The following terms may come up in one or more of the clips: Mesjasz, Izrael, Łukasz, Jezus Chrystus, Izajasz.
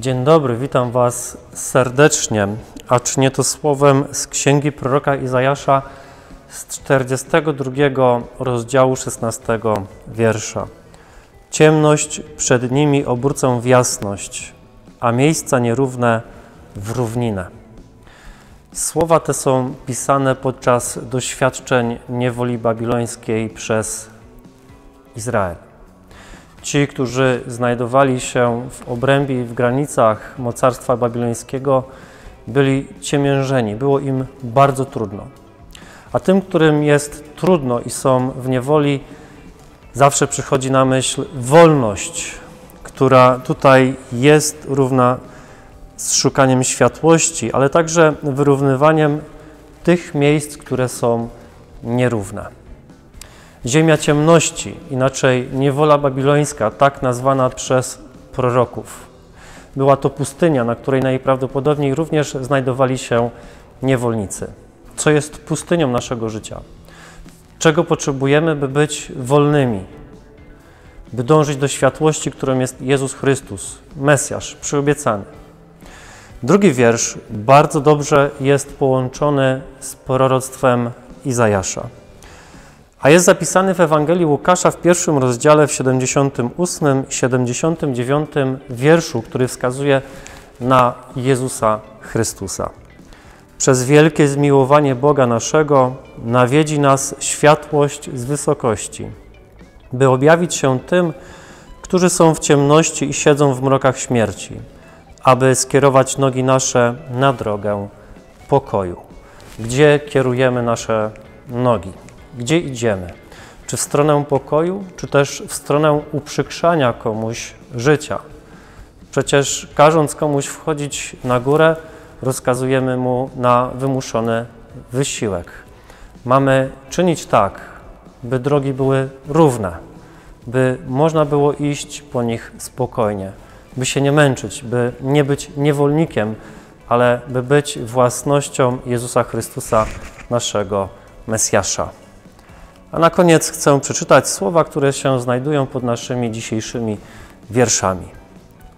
Dzień dobry, witam was serdecznie, a czynię to słowem z księgi proroka Izajasza z 42 rozdziału 16 wiersza. Ciemność przed nimi obrócę w jasność, a miejsca nierówne w równinę. Słowa te są pisane podczas doświadczeń niewoli babilońskiej przez Izrael. Ci, którzy znajdowali się w obrębie i w granicach mocarstwa babilońskiego, byli ciemiężeni, było im bardzo trudno. A tym, którym jest trudno i są w niewoli, zawsze przychodzi na myśl wolność, która tutaj jest równa z szukaniem światłości, ale także wyrównywaniem tych miejsc, które są nierówne. Ziemia ciemności, inaczej niewola babilońska, tak nazwana przez proroków. Była to pustynia, na której najprawdopodobniej również znajdowali się niewolnicy. Co jest pustynią naszego życia? Czego potrzebujemy, by być wolnymi? By dążyć do światłości, którą jest Jezus Chrystus, Mesjasz, przyobiecany. Drugi wiersz bardzo dobrze jest połączony z proroctwem Izajasza. A jest zapisany w Ewangelii Łukasza w pierwszym rozdziale w 78 i 79 wierszu, który wskazuje na Jezusa Chrystusa. Przez wielkie zmiłowanie Boga naszego nawiedzi nas światłość z wysokości, by objawić się tym, którzy są w ciemności i siedzą w mrokach śmierci, aby skierować nogi nasze na drogę pokoju. Gdzie kierujemy nasze nogi? Gdzie idziemy? Czy w stronę pokoju, czy też w stronę uprzykrzania komuś życia? Przecież każąc komuś wchodzić na górę, rozkazujemy mu na wymuszony wysiłek. Mamy czynić tak, by drogi były równe, by można było iść po nich spokojnie, by się nie męczyć, by nie być niewolnikiem, ale by być własnością Jezusa Chrystusa, naszego Mesjasza. A na koniec chcę przeczytać słowa, które się znajdują pod naszymi dzisiejszymi wierszami.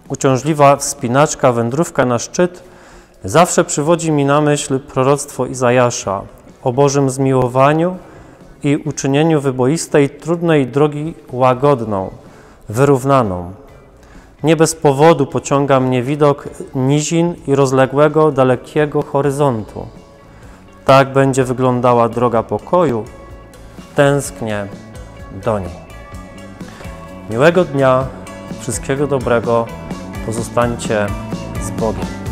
Uciążliwa wspinaczka, wędrówka na szczyt zawsze przywodzi mi na myśl proroctwo Izajasza o Bożym zmiłowaniu i uczynieniu wyboistej, trudnej drogi łagodną, wyrównaną. Nie bez powodu pociąga mnie widok nizin i rozległego, dalekiego horyzontu. Tak będzie wyglądała droga pokoju, tęsknię do niej. Miłego dnia, wszystkiego dobrego, pozostańcie z Bogiem.